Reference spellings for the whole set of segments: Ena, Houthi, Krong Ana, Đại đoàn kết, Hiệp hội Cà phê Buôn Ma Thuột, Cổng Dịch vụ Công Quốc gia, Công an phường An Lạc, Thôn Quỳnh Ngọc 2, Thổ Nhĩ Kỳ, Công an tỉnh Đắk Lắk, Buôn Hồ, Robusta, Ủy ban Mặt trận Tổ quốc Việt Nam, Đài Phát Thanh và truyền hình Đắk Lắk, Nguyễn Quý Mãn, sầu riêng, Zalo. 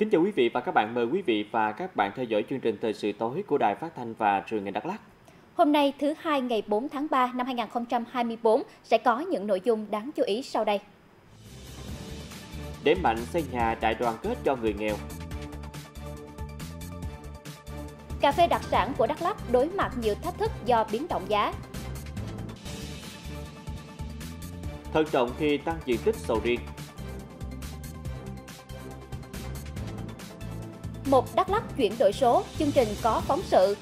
Kính chào quý vị và các bạn, mời quý vị và các bạn theo dõi chương trình Thời sự tối của Đài Phát Thanh và truyền hình Đắk Lắk. Hôm nay thứ Hai ngày 4 tháng 3 năm 2024 sẽ có những nội dung đáng chú ý sau đây. Đẩy mạnh xây nhà đại đoàn kết cho người nghèo. Cà phê đặc sản của Đắk Lắk đối mặt nhiều thách thức do biến động giá. Thận trọng khi tăng diện tích sầu riêng. Một Đắk Lắk chuyển đổi số, chương trình có phóng sự.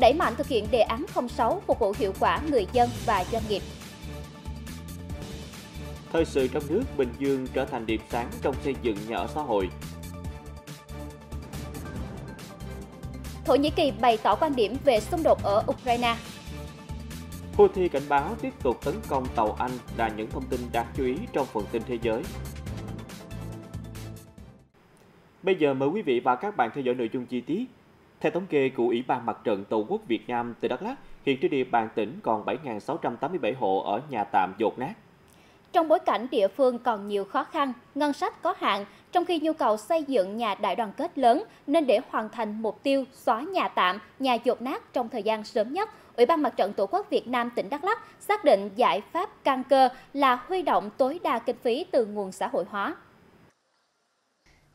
Đẩy mạnh thực hiện đề án 06 phục vụ hiệu quả người dân và doanh nghiệp. Thời sự trong nước, Bình Dương trở thành điểm sáng trong xây dựng nhà ở xã hội. Thổ Nhĩ Kỳ bày tỏ quan điểm về xung đột ở Ukraine. Houthi cảnh báo tiếp tục tấn công tàu Anh là những thông tin đáng chú ý trong phần tin thế giới. Bây giờ mời quý vị và các bạn theo dõi nội dung chi tiết. Theo thống kê của Ủy ban Mặt trận Tổ quốc Việt Nam từ Đắk Lắk, hiện trên địa bàn tỉnh còn 7.687 hộ ở nhà tạm dột nát. Trong bối cảnh địa phương còn nhiều khó khăn, ngân sách có hạn, trong khi nhu cầu xây dựng nhà đại đoàn kết lớn, nên để hoàn thành mục tiêu xóa nhà tạm, nhà dột nát trong thời gian sớm nhất, Ủy ban Mặt trận Tổ quốc Việt Nam tỉnh Đắk Lắk xác định giải pháp căn cơ là huy động tối đa kinh phí từ nguồn xã hội hóa.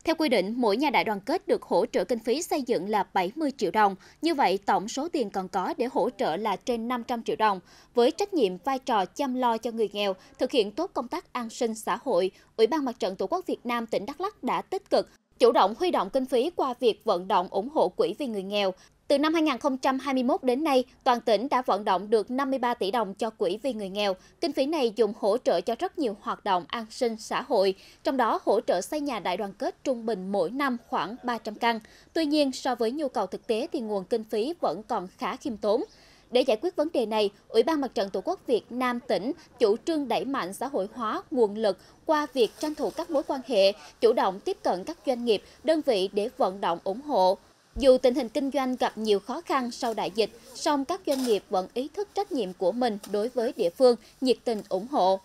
Theo quy định, mỗi nhà đại đoàn kết được hỗ trợ kinh phí xây dựng là 70 triệu đồng. Như vậy, tổng số tiền còn có để hỗ trợ là trên 500 triệu đồng. Với trách nhiệm vai trò chăm lo cho người nghèo, thực hiện tốt công tác an sinh xã hội, Ủy ban Mặt trận Tổ quốc Việt Nam tỉnh Đắk Lắk đã tích cực, chủ động huy động kinh phí qua việc vận động ủng hộ quỹ vì người nghèo. Từ năm 2021 đến nay, toàn tỉnh đã vận động được 53 tỷ đồng cho quỹ vì người nghèo. Kinh phí này dùng hỗ trợ cho rất nhiều hoạt động an sinh xã hội, trong đó hỗ trợ xây nhà đại đoàn kết trung bình mỗi năm khoảng 300 căn. Tuy nhiên, so với nhu cầu thực tế thì nguồn kinh phí vẫn còn khá khiêm tốn. Để giải quyết vấn đề này, Ủy ban Mặt trận Tổ quốc Việt Nam tỉnh chủ trương đẩy mạnh xã hội hóa nguồn lực qua việc tranh thủ các mối quan hệ, chủ động tiếp cận các doanh nghiệp, đơn vị để vận động ủng hộ. Dù tình hình kinh doanh gặp nhiều khó khăn sau đại dịch, song các doanh nghiệp vẫn ý thức trách nhiệm của mình đối với địa phương, nhiệt tình ủng hộ.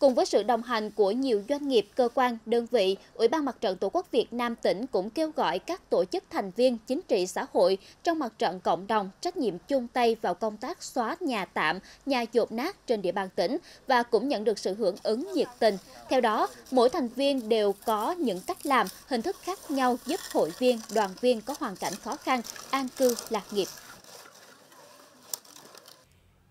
Cùng với sự đồng hành của nhiều doanh nghiệp, cơ quan, đơn vị, Ủy ban Mặt trận Tổ quốc Việt Nam tỉnh cũng kêu gọi các tổ chức thành viên chính trị xã hội trong mặt trận cộng đồng trách nhiệm chung tay vào công tác xóa nhà tạm, nhà dột nát trên địa bàn tỉnh và cũng nhận được sự hưởng ứng nhiệt tình. Theo đó, mỗi thành viên đều có những cách làm, hình thức khác nhau giúp hội viên, đoàn viên có hoàn cảnh khó khăn, an cư, lạc nghiệp.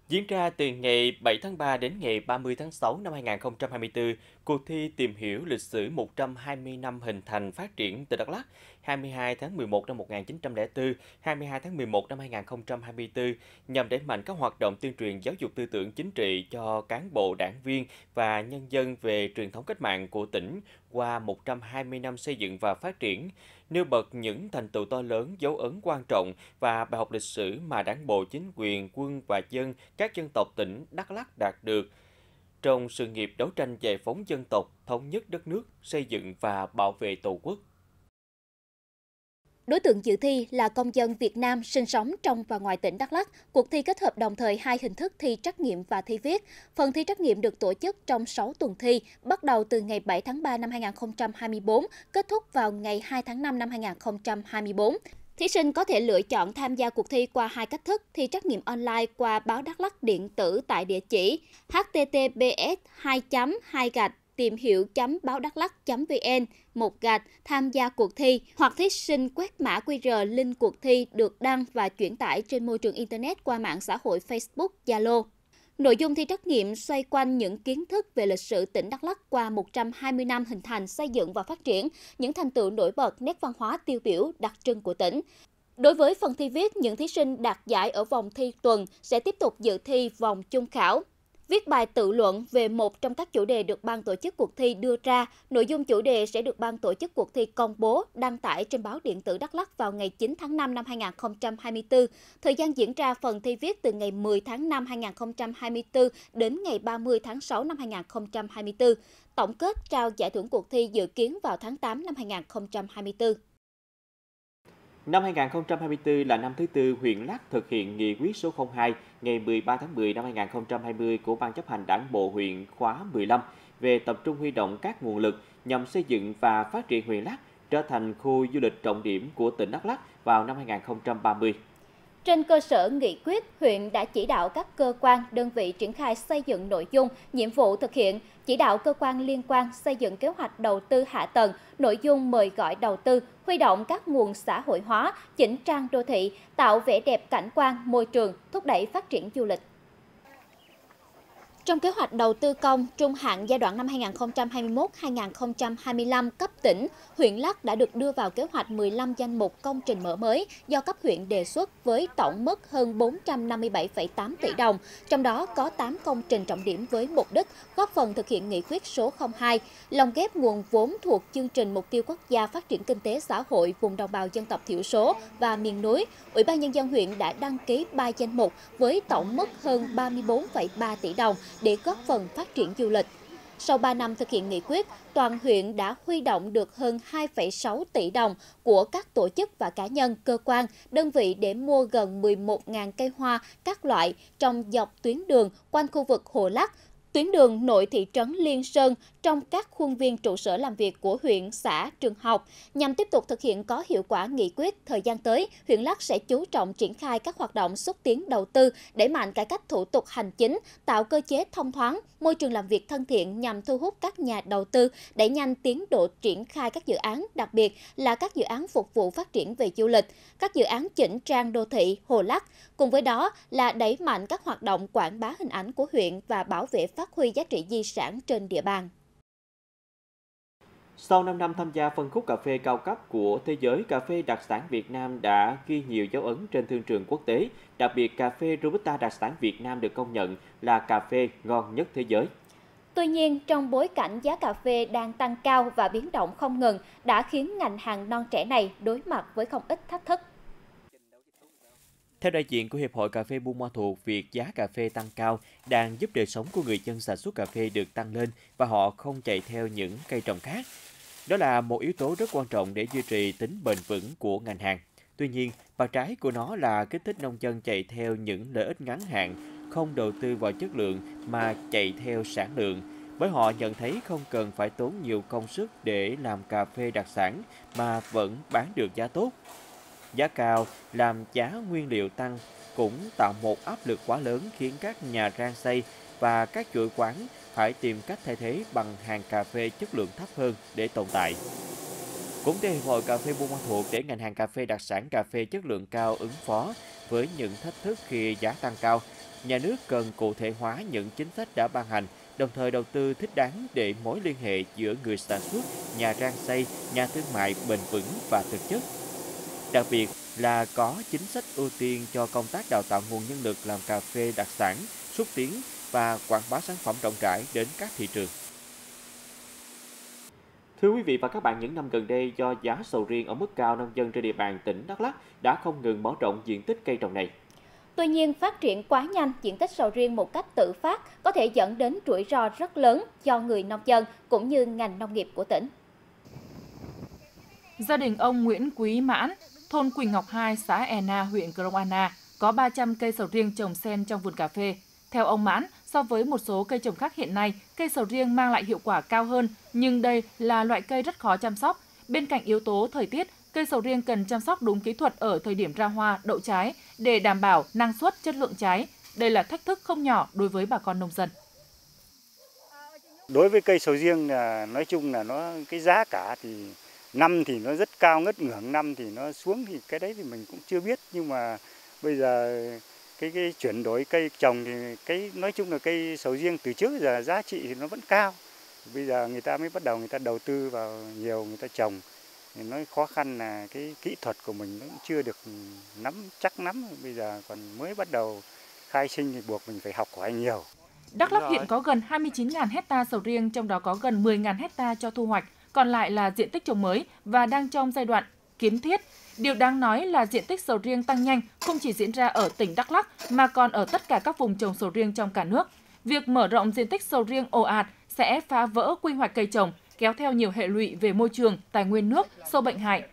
Diễn ra từ ngày 7 tháng 3 đến ngày 30 tháng 6 năm 2024, cuộc thi tìm hiểu lịch sử 120 năm hình thành phát triển tỉnh Đắk Lắk 22 tháng 11 năm 1904, 22 tháng 11 năm 2024 nhằm đẩy mạnh các hoạt động tuyên truyền giáo dục tư tưởng chính trị cho cán bộ, đảng viên và nhân dân về truyền thống cách mạng của tỉnh qua 120 năm xây dựng và phát triển, nêu bật những thành tựu to lớn, dấu ấn quan trọng và bài học lịch sử mà Đảng bộ, chính quyền, quân và dân các dân tộc tỉnh Đắk Lắk đạt được trong sự nghiệp đấu tranh giải phóng dân tộc, thống nhất đất nước, xây dựng và bảo vệ Tổ quốc. Đối tượng dự thi là công dân Việt Nam sinh sống trong và ngoài tỉnh Đắk Lắk. Cuộc thi kết hợp đồng thời hai hình thức thi trắc nghiệm và thi viết. Phần thi trắc nghiệm được tổ chức trong 6 tuần thi, bắt đầu từ ngày 7 tháng 3 năm 2024, kết thúc vào ngày 2 tháng 5 năm 2024. Thí sinh có thể lựa chọn tham gia cuộc thi qua hai cách thức, thi trắc nghiệm online qua báo Đắk Lắk điện tử tại địa chỉ https://tiềmhiệu.baodaclac.vn tham gia cuộc thi, hoặc thí sinh quét mã QR link cuộc thi được đăng và chuyển tải trên môi trường Internet qua mạng xã hội Facebook, Zalo. Nội dung thi trắc nghiệm xoay quanh những kiến thức về lịch sử tỉnh Đắk Lắk qua 120 năm hình thành, xây dựng và phát triển, những thành tựu nổi bật, nét văn hóa tiêu biểu, đặc trưng của tỉnh. Đối với phần thi viết, những thí sinh đạt giải ở vòng thi tuần sẽ tiếp tục dự thi vòng chung khảo. Viết bài tự luận về một trong các chủ đề được ban tổ chức cuộc thi đưa ra, nội dung chủ đề sẽ được ban tổ chức cuộc thi công bố, đăng tải trên báo điện tử Đắk Lắk vào ngày 9 tháng 5 năm 2024. Thời gian diễn ra phần thi viết từ ngày 10 tháng 5 2024 đến ngày 30 tháng 6 năm 2024. Tổng kết trao giải thưởng cuộc thi dự kiến vào tháng 8 năm 2024. Năm 2024 là năm thứ tư huyện Lắk thực hiện nghị quyết số 02 ngày 13 tháng 10 năm 2020 của Ban chấp hành Đảng bộ huyện khóa 15 về tập trung huy động các nguồn lực nhằm xây dựng và phát triển huyện Lắk trở thành khu du lịch trọng điểm của tỉnh Đắk Lắk vào năm 2030. Trên cơ sở nghị quyết, huyện đã chỉ đạo các cơ quan, đơn vị triển khai xây dựng nội dung, nhiệm vụ thực hiện, chỉ đạo cơ quan liên quan xây dựng kế hoạch đầu tư hạ tầng, nội dung mời gọi đầu tư, huy động các nguồn xã hội hóa, chỉnh trang đô thị, tạo vẻ đẹp cảnh quan, môi trường, thúc đẩy phát triển du lịch. Trong kế hoạch đầu tư công trung hạn giai đoạn năm 2021-2025 cấp tỉnh, huyện Lắk đã được đưa vào kế hoạch 15 danh mục công trình mở mới do cấp huyện đề xuất với tổng mức hơn 457,8 tỷ đồng, trong đó có 8 công trình trọng điểm với mục đích góp phần thực hiện nghị quyết số 02, lồng ghép nguồn vốn thuộc chương trình Mục tiêu Quốc gia Phát triển Kinh tế Xã hội vùng đồng bào dân tộc thiểu số và miền núi. Ủy ban Nhân dân huyện đã đăng ký 3 danh mục với tổng mức hơn 34,3 tỷ đồng để góp phần phát triển du lịch. Sau 3 năm thực hiện nghị quyết, toàn huyện đã huy động được hơn 2,6 tỷ đồng của các tổ chức và cá nhân, cơ quan, đơn vị để mua gần 11.000 cây hoa các loại trong dọc tuyến đường quanh khu vực Hồ Lắk, tuyến đường nội thị trấn Liên Sơn trong các khuôn viên trụ sở làm việc của huyện, xã, trường học. Nhằm tiếp tục thực hiện có hiệu quả nghị quyết, thời gian tới, huyện Lắk sẽ chú trọng triển khai các hoạt động xúc tiến đầu tư, đẩy mạnh cải cách thủ tục hành chính, tạo cơ chế thông thoáng, môi trường làm việc thân thiện nhằm thu hút các nhà đầu tư, đẩy nhanh tiến độ triển khai các dự án, đặc biệt là các dự án phục vụ phát triển về du lịch, các dự án chỉnh trang đô thị, Hồ Lắk. Cùng với đó là đẩy mạnh các hoạt động quảng bá hình ảnh của huyện và bảo vệ phát huy giá trị di sản trên địa bàn. Sau 5 năm tham gia phân khúc cà phê cao cấp của thế giới, cà phê đặc sản Việt Nam đã ghi nhiều dấu ấn trên thương trường quốc tế. Đặc biệt, cà phê Robusta đặc sản Việt Nam được công nhận là cà phê ngon nhất thế giới. Tuy nhiên, trong bối cảnh giá cà phê đang tăng cao và biến động không ngừng đã khiến ngành hàng non trẻ này đối mặt với không ít thách thức. Theo đại diện của Hiệp hội Cà phê Buôn Ma Thuột, việc giá cà phê tăng cao đang giúp đời sống của người dân sản xuất cà phê được tăng lên và họ không chạy theo những cây trồng khác. Đó là một yếu tố rất quan trọng để duy trì tính bền vững của ngành hàng. Tuy nhiên, mặt trái của nó là kích thích nông dân chạy theo những lợi ích ngắn hạn, không đầu tư vào chất lượng mà chạy theo sản lượng. Bởi họ nhận thấy không cần phải tốn nhiều công sức để làm cà phê đặc sản mà vẫn bán được giá tốt. Giá cao làm giá nguyên liệu tăng cũng tạo một áp lực quá lớn khiến các nhà rang xay và các chuỗi quán phải tìm cách thay thế bằng hàng cà phê chất lượng thấp hơn để tồn tại. Cũng theo Hiệp hội Cà phê Buôn Ma Thuột, để ngành hàng cà phê đặc sản cà phê chất lượng cao ứng phó với những thách thức khi giá tăng cao, nhà nước cần cụ thể hóa những chính sách đã ban hành, đồng thời đầu tư thích đáng để mối liên hệ giữa người sản xuất, nhà rang xay, nhà thương mại bền vững và thực chất. Đặc biệt là có chính sách ưu tiên cho công tác đào tạo nguồn nhân lực làm cà phê đặc sản, xúc tiến và quảng bá sản phẩm rộng rãi đến các thị trường. Thưa quý vị và các bạn, những năm gần đây do giá sầu riêng ở mức cao, nông dân trên địa bàn tỉnh Đắk Lắk đã không ngừng mở rộng diện tích cây trồng này. Tuy nhiên, phát triển quá nhanh diện tích sầu riêng một cách tự phát có thể dẫn đến rủi ro rất lớn cho người nông dân cũng như ngành nông nghiệp của tỉnh. Gia đình ông Nguyễn Quý Mãn, thôn Quỳnh Ngọc 2, xã Ena, huyện Krong Ana có 300 cây sầu riêng trồng xen trong vườn cà phê. Theo ông Mãn, so với một số cây trồng khác hiện nay, cây sầu riêng mang lại hiệu quả cao hơn, nhưng đây là loại cây rất khó chăm sóc. Bên cạnh yếu tố thời tiết, cây sầu riêng cần chăm sóc đúng kỹ thuật ở thời điểm ra hoa, đậu trái để đảm bảo năng suất, chất lượng trái. Đây là thách thức không nhỏ đối với bà con nông dân. Đối với cây sầu riêng là nói chung là nó cái giá cả thì năm thì nó rất cao ngất ngưỡng, năm thì nó xuống, thì cái đấy thì mình cũng chưa biết, nhưng mà bây giờ cái chuyển đổi cây trồng thì cái nói chung là cây sầu riêng từ trước giờ giá trị thì nó vẫn cao. Bây giờ người ta mới bắt đầu người ta đầu tư vào nhiều, người ta trồng thì nó khó khăn là cái kỹ thuật của mình nó cũng chưa được nắm chắc lắm. Bây giờ còn mới bắt đầu khai sinh thì buộc mình phải học hỏi nhiều. Đắk Lắk hiện có gần 29.000 hecta sầu riêng, trong đó có gần 10.000 hecta cho thu hoạch. Còn lại là diện tích trồng mới và đang trong giai đoạn kiến thiết. Điều đáng nói là diện tích sầu riêng tăng nhanh không chỉ diễn ra ở tỉnh Đắk Lắk mà còn ở tất cả các vùng trồng sầu riêng trong cả nước. Việc mở rộng diện tích sầu riêng ồ ạt sẽ phá vỡ quy hoạch cây trồng, kéo theo nhiều hệ lụy về môi trường, tài nguyên nước, sâu bệnh hại.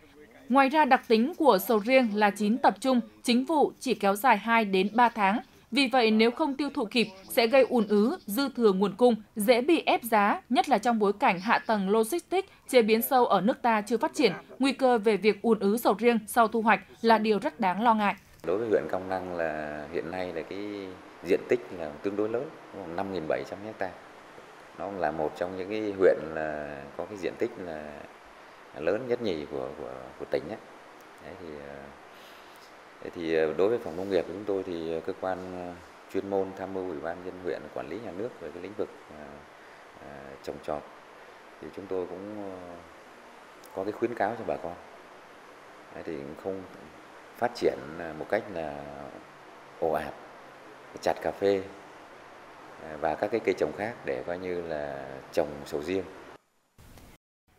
Ngoài ra, đặc tính của sầu riêng là chín tập trung, chính vụ chỉ kéo dài 2 đến 3 tháng. Vì vậy, nếu không tiêu thụ kịp, sẽ gây ùn ứ, dư thừa nguồn cung, dễ bị ép giá, nhất là trong bối cảnh hạ tầng logistics, chế biến sâu ở nước ta chưa phát triển. Nguy cơ về việc ùn ứ sầu riêng sau thu hoạch là điều rất đáng lo ngại. Đối với huyện Krong Ana là hiện nay là cái diện tích là tương đối lớn, 5.700 ha. Nó là một trong những cái huyện là có cái diện tích là lớn nhất nhì của tỉnh ấy. Đấy thì đối với phòng nông nghiệp của chúng tôi thì cơ quan chuyên môn tham mưu Ủy ban nhân dân huyện quản lý nhà nước về cái lĩnh vực trồng trọt thì chúng tôi cũng có cái khuyến cáo cho bà con. Đấy thì không phát triển một cách là ồ ạt, chặt cà phê và các cái cây trồng khác để coi như là trồng sầu riêng.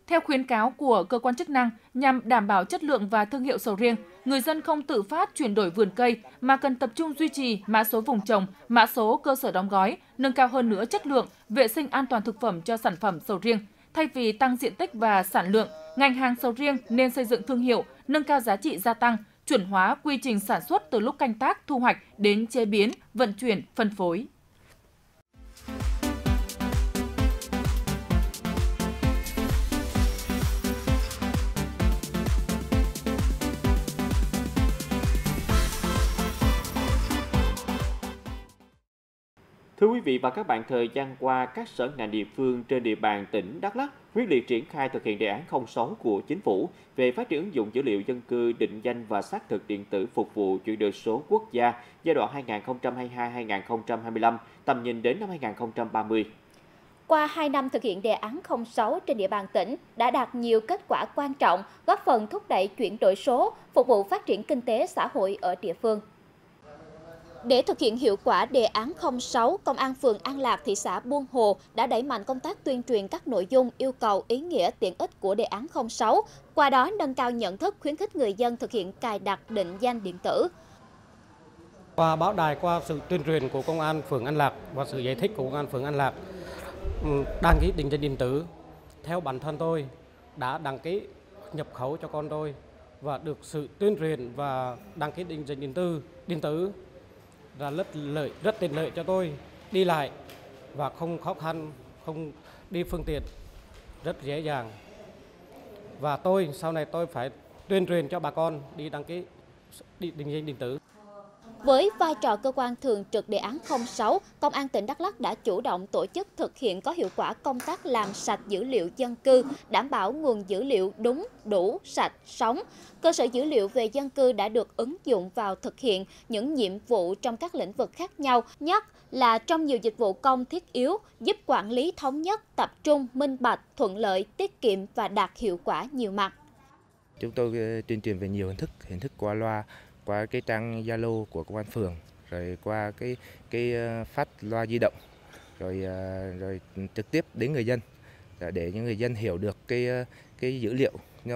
Theo khuyến cáo của cơ quan chức năng, nhằm đảm bảo chất lượng và thương hiệu sầu riêng, người dân không tự phát chuyển đổi vườn cây mà cần tập trung duy trì mã số vùng trồng, mã số cơ sở đóng gói, nâng cao hơn nữa chất lượng, vệ sinh an toàn thực phẩm cho sản phẩm sầu riêng. Thay vì tăng diện tích và sản lượng, ngành hàng sầu riêng nên xây dựng thương hiệu, nâng cao giá trị gia tăng, chuẩn hóa quy trình sản xuất từ lúc canh tác, thu hoạch đến chế biến, vận chuyển, phân phối. Thưa quý vị và các bạn, thời gian qua, các sở ngành địa phương trên địa bàn tỉnh Đắk Lắk quyết liệt triển khai thực hiện đề án 06 của Chính phủ về phát triển ứng dụng dữ liệu dân cư, định danh và xác thực điện tử phục vụ chuyển đổi số quốc gia giai đoạn 2022-2025, tầm nhìn đến năm 2030. Qua 2 năm thực hiện đề án 06 trên địa bàn tỉnh đã đạt nhiều kết quả quan trọng, góp phần thúc đẩy chuyển đổi số, phục vụ phát triển kinh tế xã hội ở địa phương. Để thực hiện hiệu quả đề án 06, Công an phường An Lạc, thị xã Buôn Hồ đã đẩy mạnh công tác tuyên truyền các nội dung, yêu cầu, ý nghĩa, tiện ích của đề án 06, qua đó nâng cao nhận thức, khuyến khích người dân thực hiện cài đặt định danh điện tử. Qua báo đài, qua sự tuyên truyền của Công an phường An Lạc và sự giải thích của Công an phường An Lạc, đăng ký định danh điện tử, theo bản thân tôi đã đăng ký nhập khẩu cho con tôi và được sự tuyên truyền và đăng ký định danh điện tử. Là rất tiện lợi cho tôi đi lại và không khó khăn, không đi phương tiện rất dễ dàng. Và tôi sau này tôi phải tuyên truyền cho bà con đi đăng ký định danh điện tử. Với vai trò cơ quan thường trực đề án 06, Công an tỉnh Đắk Lắk đã chủ động tổ chức thực hiện có hiệu quả công tác làm sạch dữ liệu dân cư, đảm bảo nguồn dữ liệu đúng, đủ, sạch, sống. Cơ sở dữ liệu về dân cư đã được ứng dụng vào thực hiện những nhiệm vụ trong các lĩnh vực khác nhau, nhất là trong nhiều dịch vụ công thiết yếu, giúp quản lý thống nhất, tập trung, minh bạch, thuận lợi, tiết kiệm và đạt hiệu quả nhiều mặt. Chúng tôi tuyên truyền về nhiều hình thức qua loa, qua cái trang Zalo của công an phường, rồi qua cái phát loa di động, rồi trực tiếp đến người dân để những người dân hiểu được cái dữ liệu, nó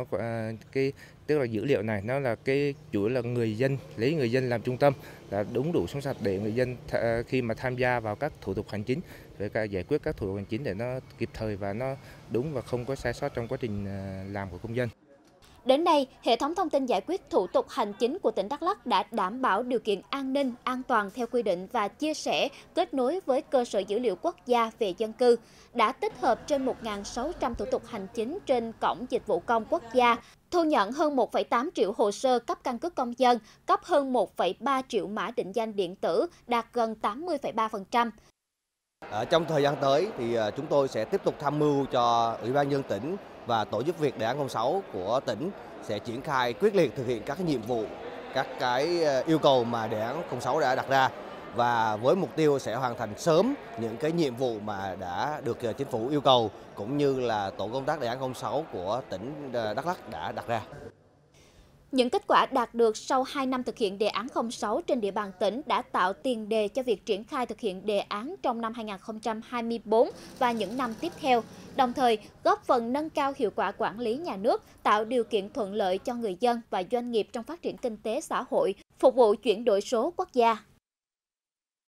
cái tức là dữ liệu này nó là cái chủ là người dân, lấy người dân làm trung tâm, là đúng đủ sống sạch để người dân khi mà tham gia vào các thủ tục hành chính, rồi cả giải quyết các thủ tục hành chính để nó kịp thời và nó đúng và không có sai sót trong quá trình làm của công dân. Đến nay, hệ thống thông tin giải quyết thủ tục hành chính của tỉnh Đắk Lắk đã đảm bảo điều kiện an ninh, an toàn theo quy định và chia sẻ, kết nối với cơ sở dữ liệu quốc gia về dân cư, đã tích hợp trên 1.600 thủ tục hành chính trên Cổng Dịch vụ Công Quốc gia, thu nhận hơn 1,8 triệu hồ sơ cấp căn cước công dân, cấp hơn 1,3 triệu mã định danh điện tử, đạt gần 80,3%. Trong thời gian tới thì chúng tôi sẽ tiếp tục tham mưu cho Ủy ban nhân dân tỉnh và tổ giúp việc đề án 06 của tỉnh sẽ triển khai quyết liệt thực hiện các cái nhiệm vụ, các cái yêu cầu mà đề án 06 đã đặt ra, và với mục tiêu sẽ hoàn thành sớm những cái nhiệm vụ mà đã được Chính phủ yêu cầu cũng như là tổ công tác đề án 06 của tỉnh Đắk Lắk đã đặt ra. Những kết quả đạt được sau 2 năm thực hiện đề án 06 trên địa bàn tỉnh đã tạo tiền đề cho việc triển khai thực hiện đề án trong năm 2024 và những năm tiếp theo, đồng thời góp phần nâng cao hiệu quả quản lý nhà nước, tạo điều kiện thuận lợi cho người dân và doanh nghiệp trong phát triển kinh tế xã hội, phục vụ chuyển đổi số quốc gia.